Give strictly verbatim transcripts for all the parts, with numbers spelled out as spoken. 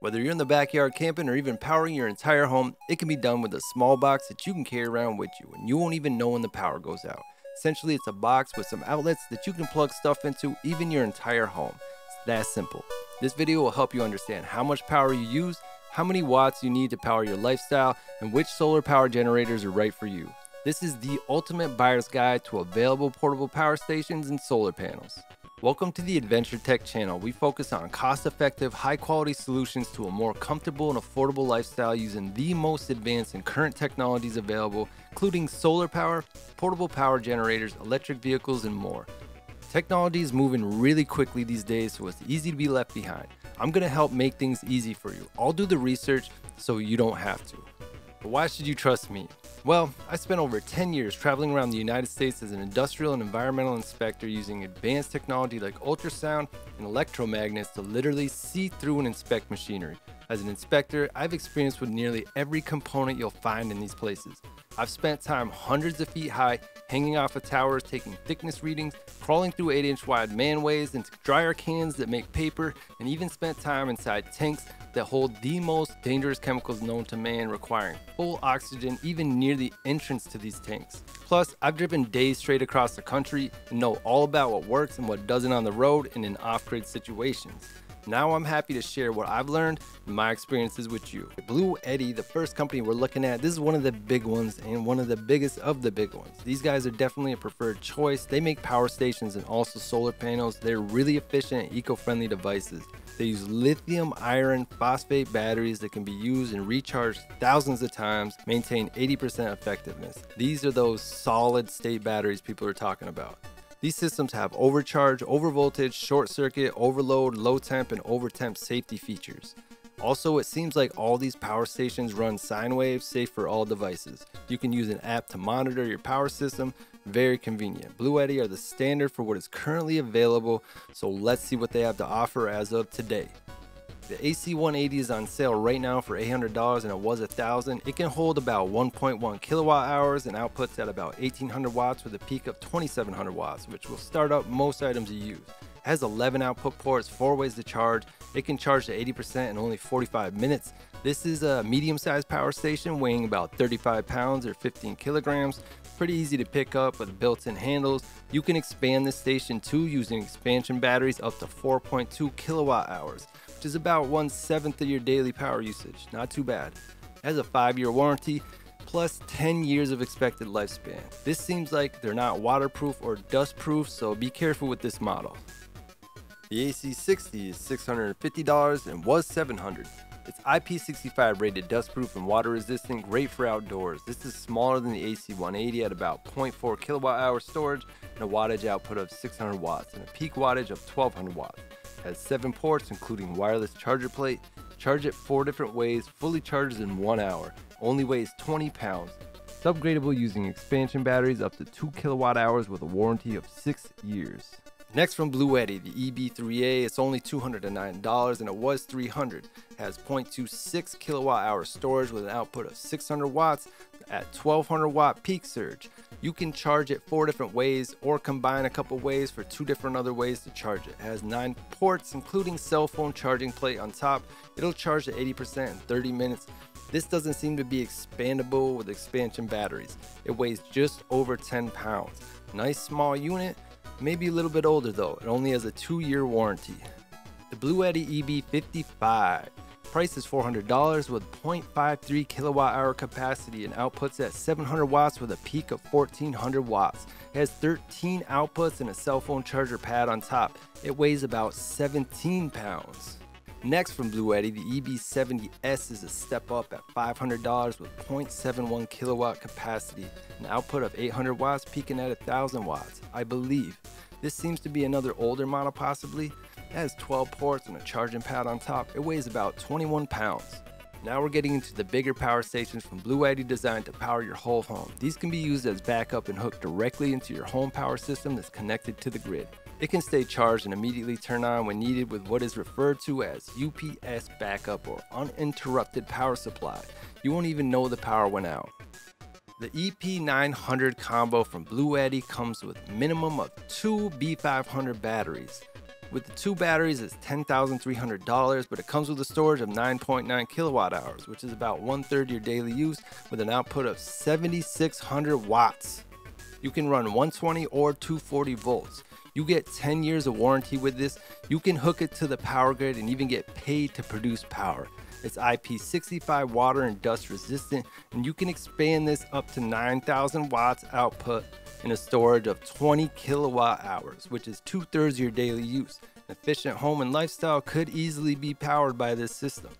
Whether you're in the backyard camping or even powering your entire home, it can be done with a small box that you can carry around with you, and you won't even know when the power goes out. Essentially, it's a box with some outlets that you can plug stuff into, even your entire home. It's that simple. This video will help you understand how much power you use, how many watts you need to power your lifestyle, and which solar power generators are right for you. This is the ultimate buyer's guide to available portable power stations and solar panels. Welcome to the Adventure Tech Channel. We focus on cost-effective, high-quality solutions to a more comfortable and affordable lifestyle using the most advanced and current technologies available, including solar power, portable power generators, electric vehicles, and more. Technology is moving really quickly these days, so it's easy to be left behind. I'm gonna help make things easy for you. I'll do the research so you don't have to. But why should you trust me? Well, I spent over ten years traveling around the United States as an industrial and environmental inspector using advanced technology like ultrasound and electromagnets to literally see through and inspect machinery. As an inspector, I've experienced with nearly every component you'll find in these places. I've spent time hundreds of feet high, hanging off of towers, taking thickness readings, crawling through eight inch wide manways into dryer cans that make paper, and even spent time inside tanks that hold the most dangerous chemicals known to man, requiring full oxygen even near the entrance to these tanks. Plus, I've driven days straight across the country and know all about what works and what doesn't on the road and in off-grid situations. Now I'm happy to share what I've learned and my experiences with you. Bluetti, the first company we're looking at, this is one of the big ones and one of the biggest of the big ones. These guys are definitely a preferred choice. They make power stations and also solar panels. They're really efficient and eco-friendly devices. They use lithium iron phosphate batteries that can be used and recharged thousands of times, maintain eighty percent effectiveness. These are those solid state batteries people are talking about. These systems have overcharge, overvoltage, short circuit, overload, low temp, and over temp safety features. Also, it seems like all these power stations run sine waves, safe for all devices. You can use an app to monitor your power system, very convenient. Bluetti are the standard for what is currently available, so let's see what they have to offer as of today. The A C one eighty is on sale right now for eight hundred dollars, and it was one thousand dollars. It can hold about one point one kilowatt hours and outputs at about eighteen hundred watts with a peak of twenty-seven hundred watts, which will start up most items you use. It has eleven output ports, four ways to charge. It can charge to eighty percent in only forty-five minutes. This is a medium-sized power station weighing about thirty-five pounds or fifteen kilograms. Pretty easy to pick up with built-in handles. You can expand this station too using expansion batteries up to four point two kilowatt hours, which is about one seventh of your daily power usage. Not too bad. It has a five year warranty plus ten years of expected lifespan. This seems like they're not waterproof or dustproof, so be careful with this model. The A C sixty is six hundred fifty dollars and was seven hundred dollars. It's I P sixty-five rated, dustproof and water resistant, great for outdoors. This is smaller than the A C one eighty at about zero point four kilowatt hour storage and a wattage output of six hundred watts and a peak wattage of twelve hundred watts. Has seven ports including wireless charger plate. Charge it four different ways, fully charges in one hour. Only weighs twenty pounds. It's upgradable using expansion batteries up to two kilowatt hours with a warranty of six years. Next from Bluetti, the E B three A, it's only two hundred nine dollars and it was three hundred dollars. It has zero point two six kilowatt hour storage with an output of six hundred watts at twelve hundred watt peak surge. You can charge it four different ways or combine a couple ways for two different other ways to charge it. It has nine ports including cell phone charging plate on top. It'll charge to eighty percent in thirty minutes. This doesn't seem to be expandable with expansion batteries. It weighs just over ten pounds. Nice small unit. Maybe a little bit older though, it only has a two year warranty. The Bluetti E B fifty-five. Price is four hundred dollars with zero point five three kilowatt hour capacity and outputs at seven hundred watts with a peak of fourteen hundred watts. It has thirteen outputs and a cell phone charger pad on top. It weighs about seventeen pounds. Next from Bluetti, the E B seventy S is a step up at five hundred dollars with zero point seven one kilowatt capacity, an output of eight hundred watts peaking at one thousand watts, I believe. This seems to be another older model possibly. It has twelve ports and a charging pad on top. It weighs about twenty-one pounds. Now we're getting into the bigger power stations from Bluetti designed to power your whole home. These can be used as backup and hooked directly into your home power system that's connected to the grid. It can stay charged and immediately turn on when needed with what is referred to as U P S backup or uninterrupted power supply. You won't even know the power went out. The E P nine hundred combo from Bluetti comes with a minimum of two B five hundred batteries. With the two batteries, it's ten thousand three hundred dollars, but it comes with a storage of nine point nine kilowatt hours, which is about one third your daily use, with an output of seventy-six hundred watts. You can run one twenty or two forty volts. You get ten years of warranty with this. You can hook it to the power grid and even get paid to produce power. It's I P sixty-five water and dust resistant, and you can expand this up to nine thousand watts output and a storage of twenty kilowatt hours, which is two thirds of your daily use. An efficient home and lifestyle could easily be powered by this system.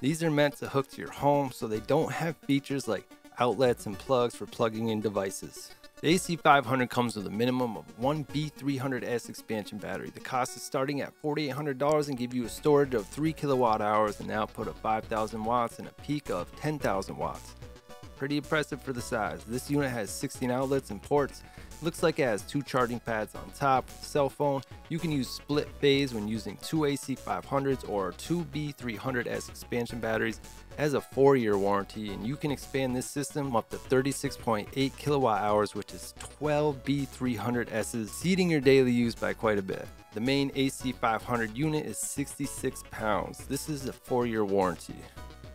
These are meant to hook to your home, so they don't have features like outlets and plugs for plugging in devices. The A C five hundred comes with a minimum of one B three hundred S expansion battery. The cost is starting at four thousand eight hundred dollars and give you a storage of three kilowatt hours, an output of five thousand watts, and a peak of ten thousand watts. Pretty impressive for the size. This unit has sixteen outlets and ports. Looks like it has two charging pads on top. With a cell phone, you can use split phase when using two A C five hundreds or two B three hundred S expansion batteries. It has a four year warranty, and you can expand this system up to thirty-six point eight kilowatt hours, which is twelve B three hundred S's, exceeding your daily use by quite a bit. The main A C five hundred unit is sixty-six pounds. This is a four year warranty.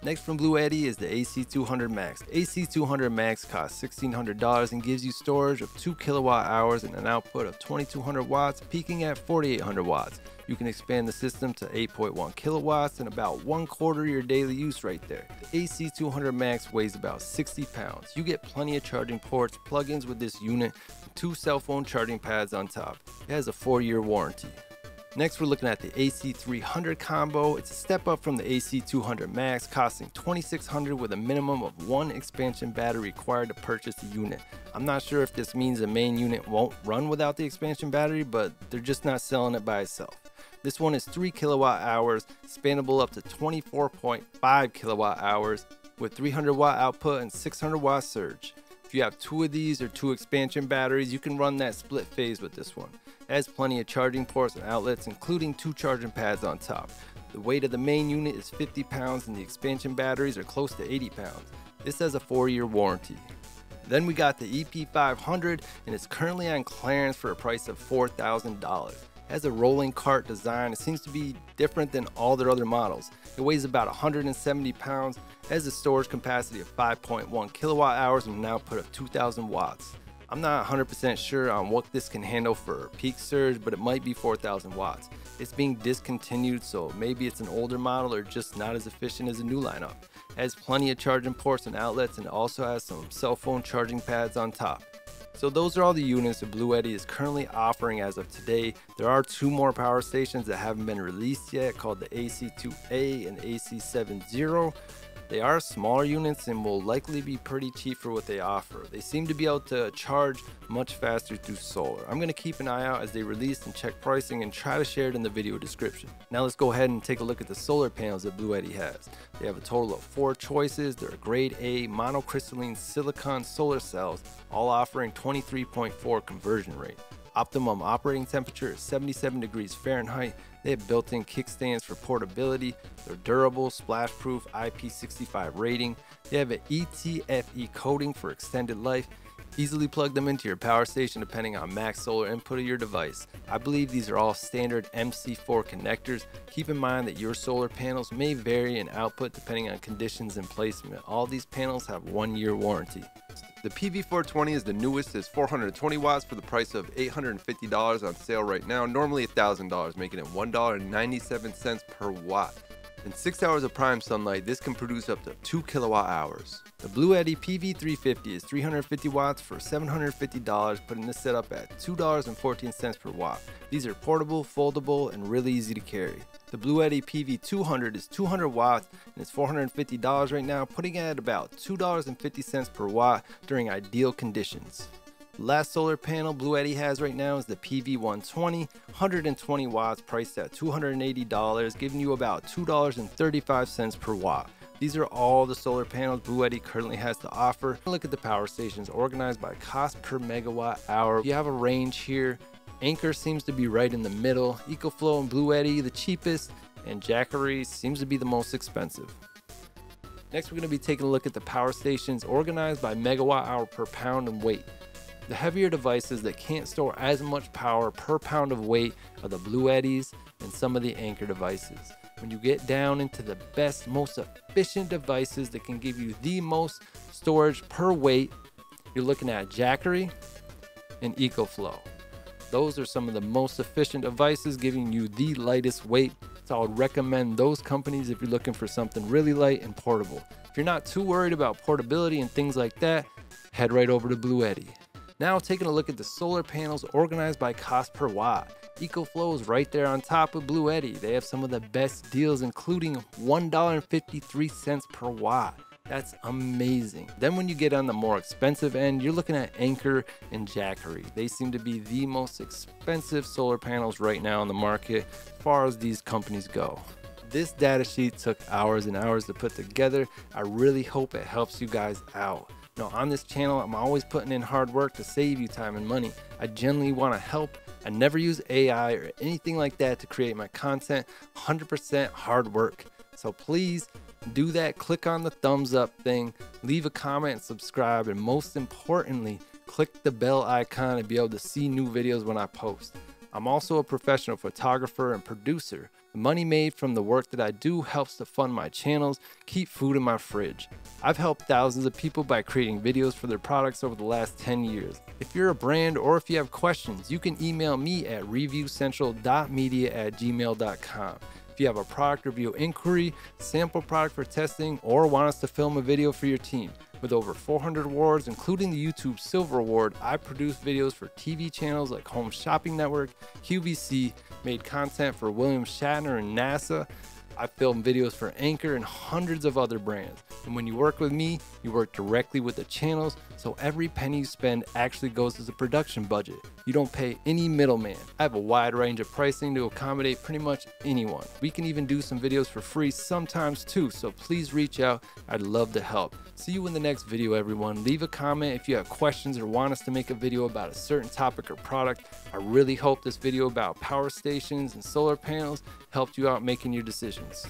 Next from Bluetti is the A C two hundred Max. A C two hundred Max costs sixteen hundred dollars and gives you storage of two kilowatt hours and an output of twenty-two hundred watts, peaking at forty-eight hundred watts. You can expand the system to eight point one kilowatts and about one quarter your daily use right there. The A C two hundred Max weighs about sixty pounds. You get plenty of charging ports, plugins with this unit, and two cell phone charging pads on top. It has a four year warranty. Next, we're looking at the A C three hundred combo. It's a step up from the A C two hundred Max, costing twenty-six hundred dollars with a minimum of one expansion battery required to purchase the unit. I'm not sure if this means the main unit won't run without the expansion battery, but they're just not selling it by itself. This one is three kilowatt hours, expandable up to twenty-four point five kilowatt hours with three hundred watt output and six hundred watt surge. If you have two of these or two expansion batteries, you can run that split phase with this one. It has plenty of charging ports and outlets, including two charging pads on top. The weight of the main unit is fifty pounds and the expansion batteries are close to eighty pounds. This has a four year warranty. Then we got the E P five hundred, and it's currently on clearance for a price of four thousand dollars. It has a rolling cart design. It seems to be different than all their other models. It weighs about one hundred seventy pounds, has a storage capacity of five point one kilowatt hours and an output of two thousand watts. I'm not one hundred percent sure on what this can handle for peak surge, but it might be four thousand watts. It's being discontinued, so maybe it's an older model or just not as efficient as a new lineup. It has plenty of charging ports and outlets, and also has some cell phone charging pads on top. So those are all the units that Bluetti is currently offering as of today. There are two more power stations that haven't been released yet, called the A C two A and A C seventy. They are smaller units and will likely be pretty cheap for what they offer. They seem to be able to charge much faster through solar. I'm going to keep an eye out as they release and check pricing and try to share it in the video description. Now let's go ahead and take a look at the solar panels that Bluetti has. They have a total of four choices. They're grade A monocrystalline silicon solar cells, all offering twenty-three point four conversion rate. Optimum operating temperature is seventy-seven degrees Fahrenheit. They have built-in kickstands for portability. They're durable, splash-proof, I P sixty-five rating. They have an E T F E coating for extended life. Easily plug them into your power station depending on max solar input of your device. I believe these are all standard M C four connectors. Keep in mind that your solar panels may vary in output depending on conditions and placement. All these panels have one year warranty. The P V four twenty is the newest, is four hundred twenty watts for the price of eight hundred fifty dollars on sale right now, normally one thousand dollars, making it one dollar and ninety-seven cents per watt. In six hours of prime sunlight, this can produce up to two kilowatt hours. The Bluetti P V three fifty is three hundred fifty watts for seven hundred fifty dollars, putting this setup at two dollars and fourteen cents per watt. These are portable, foldable, and really easy to carry. The Bluetti P V two hundred is two hundred watts and it's four hundred fifty dollars right now, putting it at about two dollars and fifty cents per watt during ideal conditions. The last solar panel Bluetti has right now is the P V one twenty, one hundred twenty watts, priced at two hundred eighty dollars, giving you about two dollars and thirty-five cents per watt. These are all the solar panels Bluetti currently has to offer. Look at the power stations organized by cost per megawatt hour. You have a range here. Anker seems to be right in the middle. EcoFlow and Bluetti the cheapest, and Jackery seems to be the most expensive. Next, we're going to be taking a look at the power stations organized by megawatt hour per pound and weight. The heavier devices that can't store as much power per pound of weight are the Bluettis and some of the Anker devices. When you get down into the best, most efficient devices that can give you the most storage per weight, you're looking at Jackery and EcoFlow. Those are some of the most efficient devices giving you the lightest weight. So I would recommend those companies if you're looking for something really light and portable. If you're not too worried about portability and things like that, head right over to Bluetti. Now taking a look at the solar panels organized by cost per watt. EcoFlow is right there on top of Bluetti. They have some of the best deals, including one dollar and fifty-three cents per watt. That's amazing. Then when you get on the more expensive end, you're looking at Anker and Jackery. They seem to be the most expensive solar panels right now on the market as far as these companies go. This data sheet took hours and hours to put together. I really hope it helps you guys out. Now on this channel, I'm always putting in hard work to save you time and money. I generally want to help. I never use A I or anything like that to create my content. one hundred percent hard work. So please do that. Click on the thumbs up thing, leave a comment and subscribe, and most importantly, click the bell icon to be able to see new videos when I post. I'm also a professional photographer and producer. The money made from the work that I do helps to fund my channels, keep food in my fridge. I've helped thousands of people by creating videos for their products over the last ten years. If you're a brand or if you have questions, you can email me at review central dot media at gmail dot com. If you have a product review inquiry, sample product for testing, or want us to film a video for your team. With over four hundred awards, including the YouTube Silver Award, I produce videos for T V channels like Home Shopping Network, Q V C, made content for William Shatner and NASA. I film videos for Anker and hundreds of other brands. And when you work with me, you work directly with the channels, so every penny you spend actually goes as a production budget. You don't pay any middleman. I have a wide range of pricing to accommodate pretty much anyone. We can even do some videos for free sometimes too, so please reach out. I'd love to help. See you in the next video, everyone. Leave a comment if you have questions or want us to make a video about a certain topic or product. I really hope this video about power stations and solar panels helped you out making your decisions.